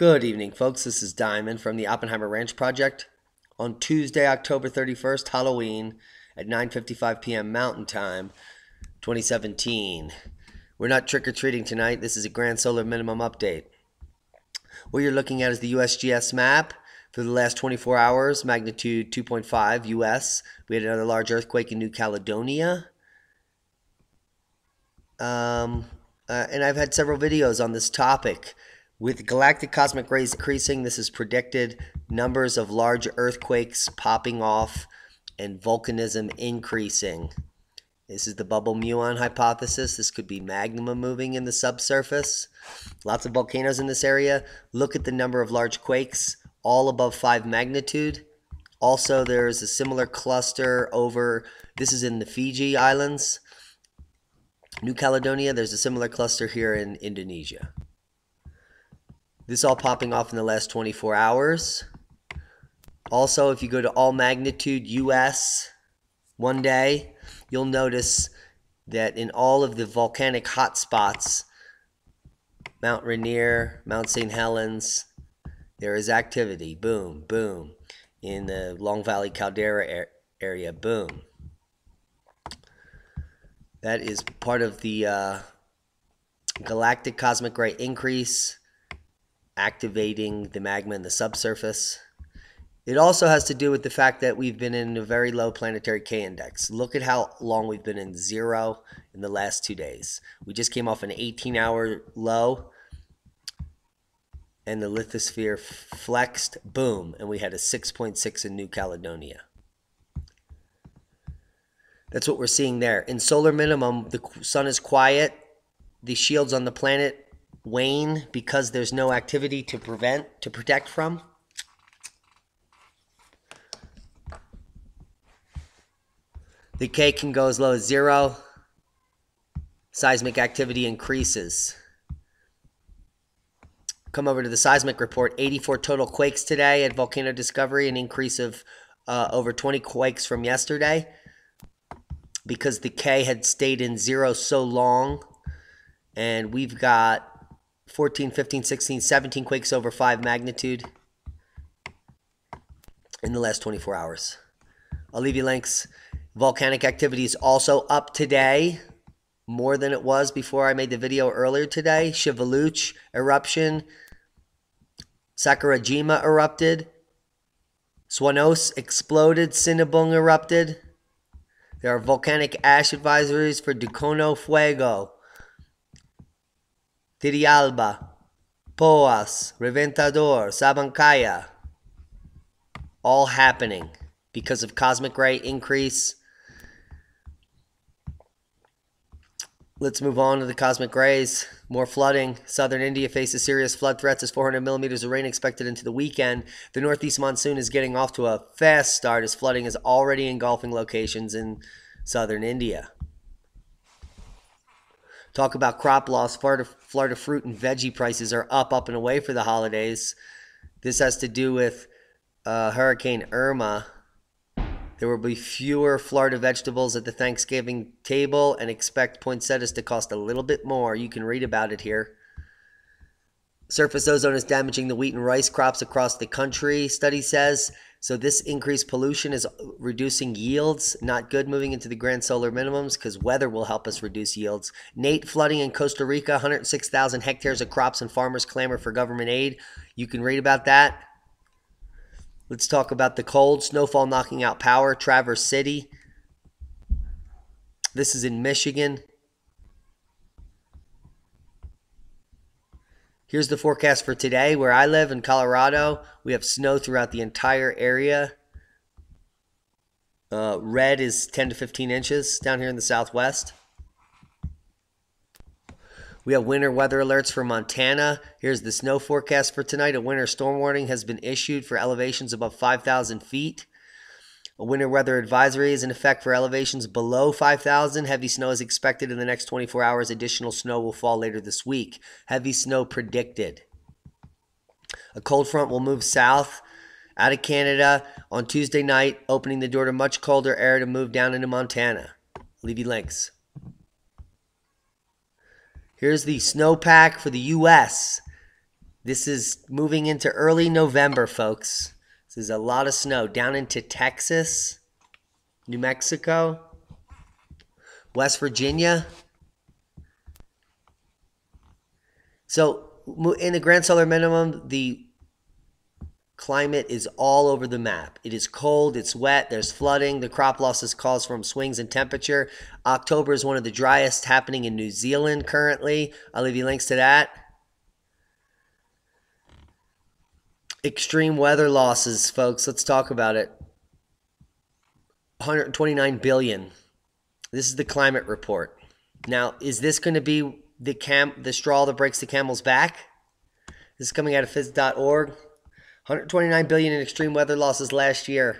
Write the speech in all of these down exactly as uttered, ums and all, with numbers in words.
Good evening, folks. This is Diamond from the Oppenheimer Ranch Project. On Tuesday, October thirty-first, Halloween, at nine fifty-five p m Mountain Time, twenty seventeen. We're not trick-or-treating tonight. This is a Grand Solar Minimum Update. What you're looking at is the U S G S map. For the last twenty-four hours, magnitude two point five U S. We had another large earthquake in New Caledonia. Um, uh, and I've had several videos on this topic. With galactic cosmic rays increasing, this is predicted, numbers of large earthquakes popping off and volcanism increasing. This is the bubble muon hypothesis. This could be magma moving in the subsurface. Lots of volcanoes in this area. Look at the number of large quakes, all above five magnitude. Also, there's a similar cluster over, this is in the Fiji Islands, New Caledonia. There's a similar cluster here in Indonesia. This all popping off in the last twenty-four hours. Also, if you go to all magnitude U S one day, you'll notice that in all of the volcanic hotspots, Mount Rainier, Mount Saint Helens, there is activity. Boom, boom. In the Long Valley Caldera area, boom. That is part of the uh, galactic cosmic ray increase, activating the magma in the subsurface. It also has to do with the fact that we've been in a very low planetary K index. Look at how long we've been in zero in the last two days. We just came off an eighteen hour low, and the lithosphere flexed, boom, and we had a six point six in New Caledonia. That's what we're seeing there. In solar minimum, the sun is quiet, the shields on the planet wane because there's no activity to prevent, to protect from. The K can go as low as zero. Seismic activity increases. Come over to the seismic report. eighty-four total quakes today at Volcano Discovery, an increase of uh, over twenty quakes from yesterday because the K had stayed in zero so long. And we've got fourteen, fifteen, sixteen, seventeen quakes over five magnitude in the last twenty-four hours. I'll leave you links. Volcanic activity is also up today, more than it was before I made the video earlier today. Shiveluch eruption, Sakurajima erupted, Suanos exploded, Sinabung erupted. There are volcanic ash advisories for Dukono, Fuego, Tirialba, Poas, Reventador, Sabancaya, all happening because of cosmic ray increase. Let's move on to the cosmic rays. More flooding. Southern India faces serious flood threats as four hundred millimeters of rain expected into the weekend. The northeast monsoon is getting off to a fast start as flooding is already engulfing locations in southern India. Talk about crop loss. Florida, Florida fruit and veggie prices are up, up and away for the holidays. This has to do with uh, Hurricane Irma. There will be fewer Florida vegetables at the Thanksgiving table, and expect poinsettias to cost a little bit more. You can read about it here. Surface ozone is damaging the wheat and rice crops across the country, study says. So this increased pollution is reducing yields. Not good moving into the grand solar minimums because weather will help us reduce yields. Nate flooding in Costa Rica, one hundred six thousand hectares of crops, and farmers clamor for government aid. You can read about that. Let's talk about the cold. Snowfall knocking out power. Traverse City. This is in Michigan. Here's the forecast for today. Where I live in Colorado, we have snow throughout the entire area. Uh, red is ten to fifteen inches down here in the southwest. We have winter weather alerts for Montana. Here's the snow forecast for tonight. A winter storm warning has been issued for elevations above five thousand feet. A winter weather advisory is in effect for elevations below five thousand. Heavy snow is expected in the next twenty-four hours. Additional snow will fall later this week. Heavy snow predicted. A cold front will move south out of Canada on Tuesday night, opening the door to much colder air to move down into Montana. I'll leave you links. Here's the snowpack for the U S This is moving into early November, folks. This is a lot of snow down into Texas, New Mexico, West Virginia. So in the Grand Solar Minimum, the climate is all over the map. It is cold, it's wet, there's flooding, the crop losses caused from swings in temperature. October is one of the driest happening in New Zealand currently. I'll leave you links to that. Extreme weather losses, folks. Let's talk about it. one hundred twenty-nine billion. This is the climate report. Now, is this going to be the cam the straw that breaks the camel's back? This is coming out of Phys dot org. one hundred twenty-nine billion in extreme weather losses last year.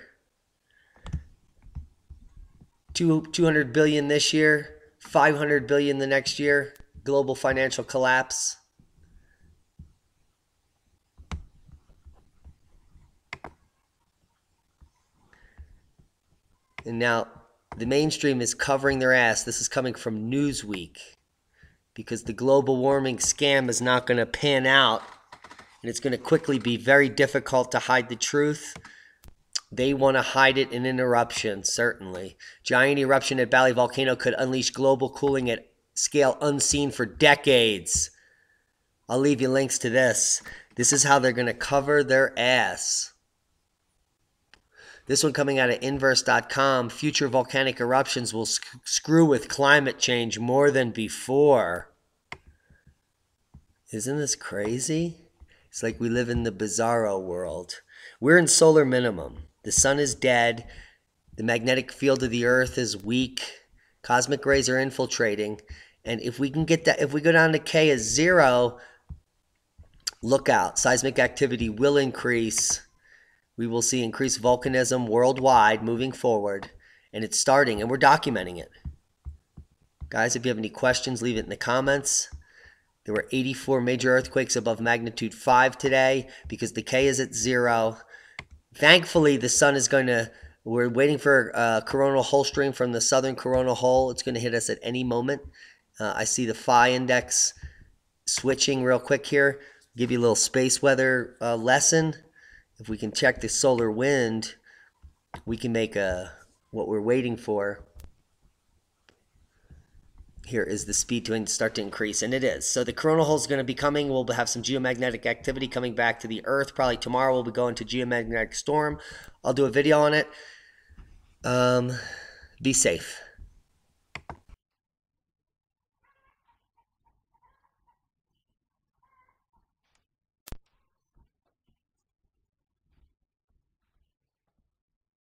two hundred billion this year. five hundred billion the next year. Global financial collapse. And now the mainstream is covering their ass. This is coming from Newsweek because the global warming scam is not going to pan out, and it's going to quickly be very difficult to hide the truth. They want to hide it in an eruption, certainly. Giant eruption at Bali volcano could unleash global cooling at scale unseen for decades. I'll leave you links to this. This is how they're going to cover their ass. This one coming out of inverse dot com, future volcanic eruptions will sc screw with climate change more than before. Isn't this crazy? It's like we live in the bizarro world. We're in solar minimum. The sun is dead. The magnetic field of the earth is weak. Cosmic rays are infiltrating. And if we can get that, if we go down to K is zero, look out. Seismic activity will increase. We will see increased volcanism worldwide moving forward, and it's starting, and we're documenting it. Guys, if you have any questions, leave it in the comments. There were eighty-four major earthquakes above magnitude five today because the K is at zero. Thankfully, the sun is going to, we're waiting for a coronal hole stream from the southern coronal hole. It's going to hit us at any moment. Uh, I see the Phi index switching real quick here. Give you a little space weather uh, lesson. If we can check the solar wind, we can make a, what we're waiting for. Here is the speed to start to increase, and it is. So the coronal hole is going to be coming. We'll have some geomagnetic activity coming back to the Earth. Probably tomorrow we'll be going to geomagnetic storm. I'll do a video on it. Um, be safe.